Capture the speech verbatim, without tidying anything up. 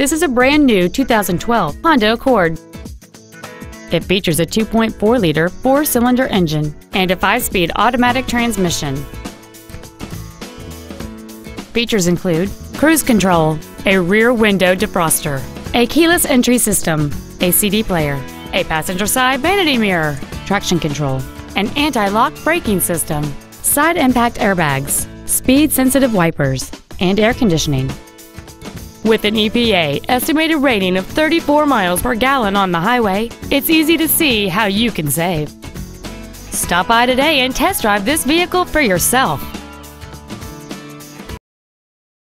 This is a brand-new two thousand twelve Honda Accord. It features a two point four liter four-cylinder engine and a five-speed automatic transmission. Features include cruise control, a rear window defroster, a keyless entry system, a C D player, a passenger side vanity mirror, traction control, an anti-lock braking system, side impact airbags, speed-sensitive wipers, and air conditioning. With an E P A estimated rating of thirty-four miles per gallon on the highway, it's easy to see how you can save. Stop by today and test drive this vehicle for yourself.